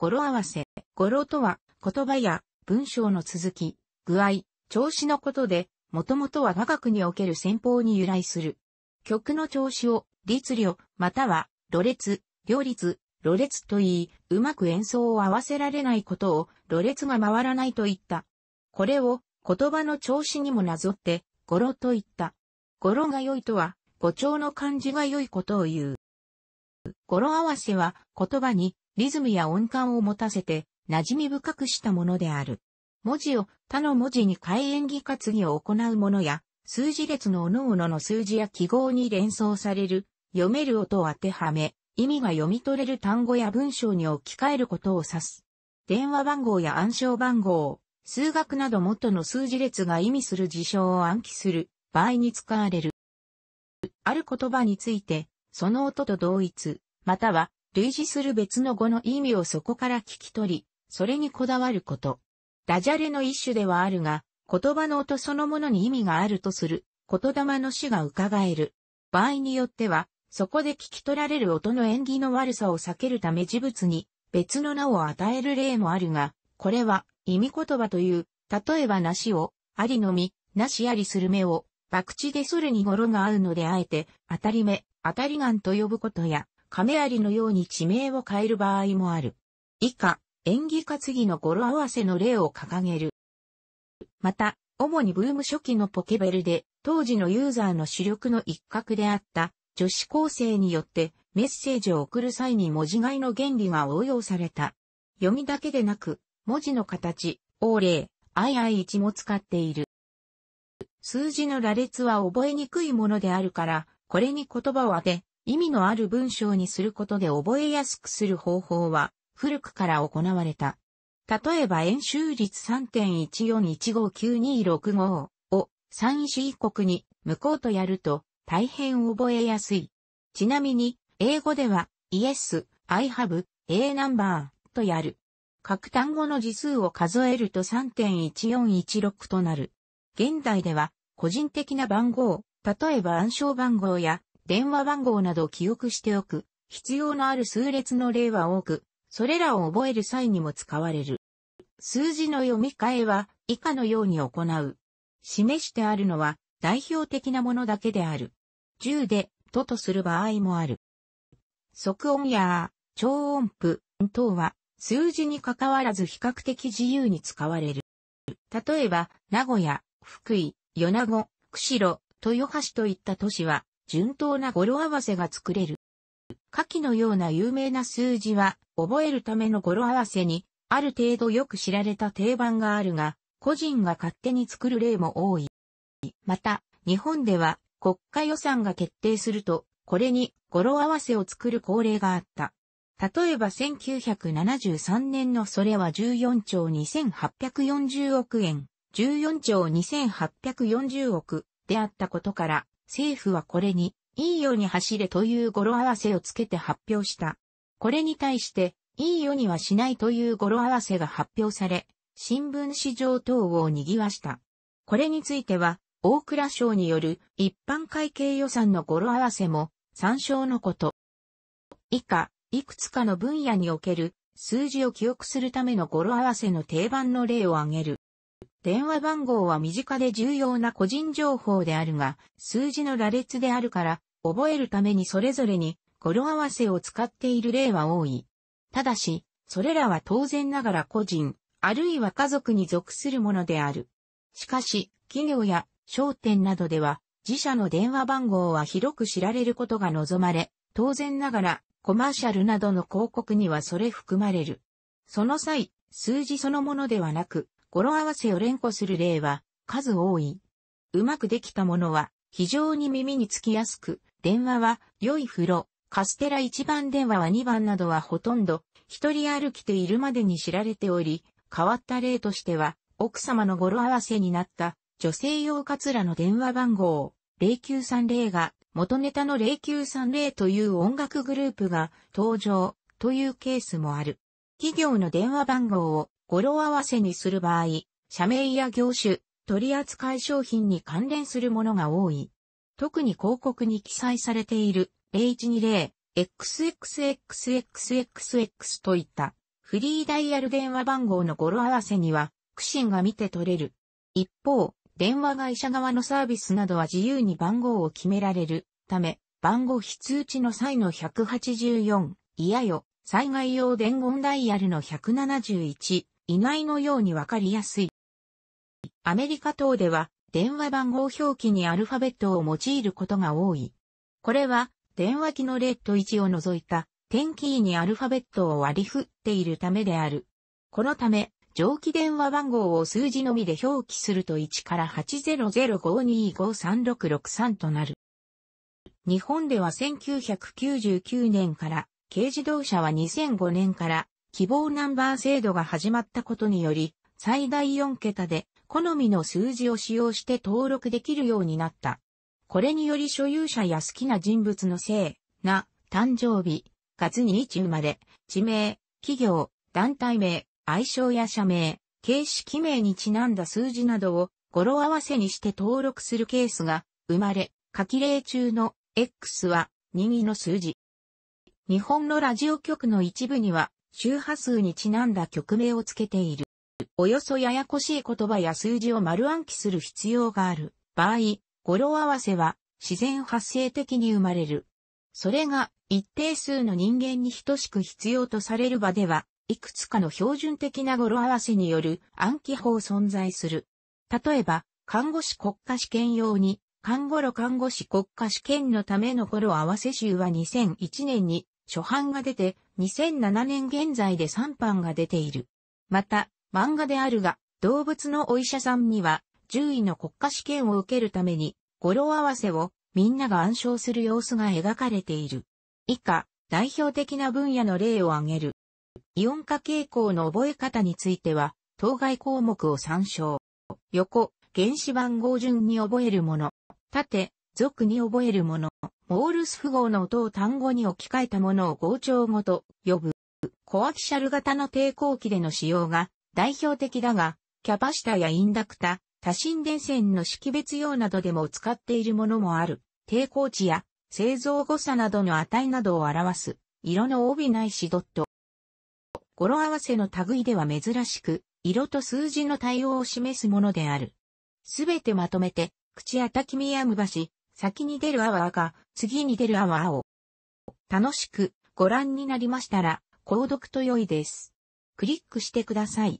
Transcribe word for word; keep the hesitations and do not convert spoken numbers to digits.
語呂合わせ。語呂とは、言葉や文章の続き、具合、調子のことで、もともとは雅楽における旋法に由来する。曲の調子を、律令、または、呂律、両律、呂律と言い、うまく演奏を合わせられないことを、呂律が回らないと言った。これを、言葉の調子にもなぞって、語呂と言った。語呂が良いとは、語調の感じが良いことを言う。語呂合わせは、言葉に、リズムや音感を持たせて、馴染み深くしたものである。文字を他の文字に変え演技活技を行うものや、数字列の各々の数字や記号に連想される、読める音を当てはめ、意味が読み取れる単語や文章に置き換えることを指す。電話番号や暗証番号、数学など元の数字列が意味する事象を暗記する場合に使われる。ある言葉について、その音と同一、または類似する別の語の意味をそこから聞き取り、それにこだわること。ダジャレの一種ではあるが、言葉の音そのものに意味があるとする、言霊の死が伺える。場合によっては、そこで聞き取られる音の縁起の悪さを避けるため事物に別の名を与える例もあるが、これは意味言葉という、例えば梨を、ありの実、なしありする芽を、博打でそれに語呂が合うのであえて、当たり目、当たり眼と呼ぶことや、亀有のように地名を変える場合もある。以下、縁起担ぎの語呂合わせの例を掲げる。また、主にブーム初期のポケベルで、当時のユーザーの主力の一角であった女子高生によってメッセージを送る際に文字買いの原理が応用された。読みだけでなく、文字の形、応例、相合い一も使っている。数字の羅列は覚えにくいものであるから、これに言葉を当て、意味のある文章にすることで覚えやすくする方法は、古くから行われた。例えば円周率 さんてんいちよんいちごきゅうにろくご を三一一国に向こうとやると大変覚えやすい。ちなみに英語では Yes, I have, a number とやる。各単語の字数を数えると さんてんいちよんいちろく となる。現代では個人的な番号、例えば暗証番号や電話番号などを記憶しておく必要のある数列の例は多く、それらを覚える際にも使われる。数字の読み替えは以下のように行う。示してあるのは代表的なものだけである。じゅうでととする場合もある。即音や超音符等は数字に関わらず比較的自由に使われる。例えば、名古屋、福井、米子、釧路、豊橋といった都市は順当な語呂合わせが作れる。下記のような有名な数字は、覚えるための語呂合わせに、ある程度よく知られた定番があるが、個人が勝手に作る例も多い。また、日本では、国家予算が決定すると、これに語呂合わせを作る恒例があった。例えばせんきゅうひゃくななじゅうさんねんのそれはじゅうよんちょうにせんはっぴゃくよんじゅうおくえん、じゅうよんちょうにせんはっぴゃくよんじゅうおくであったことから、政府はこれに、いいよに走れという語呂合わせをつけて発表した。これに対して、いいよにはしないという語呂合わせが発表され、新聞市場等を賑わした。これについては、大蔵省による一般会計予算の語呂合わせも参照のこと。以下、いくつかの分野における数字を記憶するための語呂合わせの定番の例を挙げる。電話番号は身近で重要な個人情報であるが、数字の羅列であるから、覚えるためにそれぞれに語呂合わせを使っている例は多い。ただし、それらは当然ながら個人、あるいは家族に属するものである。しかし、企業や商店などでは、自社の電話番号は広く知られることが望まれ、当然ながらコマーシャルなどの広告にはそれ含まれる。その際、数字そのものではなく、語呂合わせを連呼する例は数多い。うまくできたものは非常に耳につきやすく、電話は良い風呂、カステラいちばん電話はにばんなどはほとんど一人歩きているまでに知られており、変わった例としては奥様の語呂合わせになった女性用カツラの電話番号ゼロきゅうさんゼロが元ネタのゼロきゅうさんゼロという音楽グループが登場というケースもある。企業の電話番号を語呂合わせにする場合、社名や業種、取扱い商品に関連するものが多い。特に広告に記載されている、ゼロいちにゼロ、エックスエックスエックスエックスエックスエックス といった、フリーダイヤル電話番号の語呂合わせには、苦心が見て取れる。一方、電話会社側のサービスなどは自由に番号を決められるため、番号非通知の際のひゃくはちじゅうよん、いやよ、災害用伝言ダイヤルのひゃくななじゅういち、以内のようにわかりやすい。アメリカ等では、電話番号表記にアルファベットを用いることが多い。これは、電話機のレットいちを除いた、点キーにアルファベットを割り振っているためである。このため、上記電話番号を数字のみで表記するといちからはちゼロゼロごにごさんろくろくさんとなる。日本ではせんきゅうひゃくきゅうじゅうきゅうねんから、軽自動車はにせんごねんから、希望ナンバー制度が始まったことにより、最大よんけたで、好みの数字を使用して登録できるようになった。これにより所有者や好きな人物の姓、名、誕生日、月にじゅういち生まれ、地名、企業、団体名、愛称や社名、形式名にちなんだ数字などを語呂合わせにして登録するケースが生まれ、夏季例中の X は任意の数字。日本のラジオ局の一部には周波数にちなんだ局名をつけている。およそややこしい言葉や数字を丸暗記する必要がある場合、語呂合わせは自然発生的に生まれる。それが一定数の人間に等しく必要とされる場では、いくつかの標準的な語呂合わせによる暗記法存在する。例えば、看護師国家試験用に、看護ろ看護師国家試験のための語呂合わせ集はにせんいちねんに初版が出て、にせんななねん現在でさんばんが出ている。また、漫画であるが、動物のお医者さんには、獣医の国家試験を受けるために、語呂合わせをみんなが暗唱する様子が描かれている。以下、代表的な分野の例を挙げる。イオン化傾向の覚え方については、当該項目を参照。横、原子番号順に覚えるもの。縦、属に覚えるもの。モールス符号の音を単語に置き換えたものを合調語と呼ぶ。コアキシャル型の抵抗器での使用が、代表的だが、キャパシタやインダクタ、多振電線の識別用などでも使っているものもある。抵抗値や製造誤差などの値などを表す。色の帯ないしドット。語呂合わせの類では珍しく、色と数字の対応を示すものである。すべてまとめて、口やたきみやむばし、先に出るあわあか、次に出るあわあを。楽しくご覧になりましたら、購読と良いです。クリックしてください。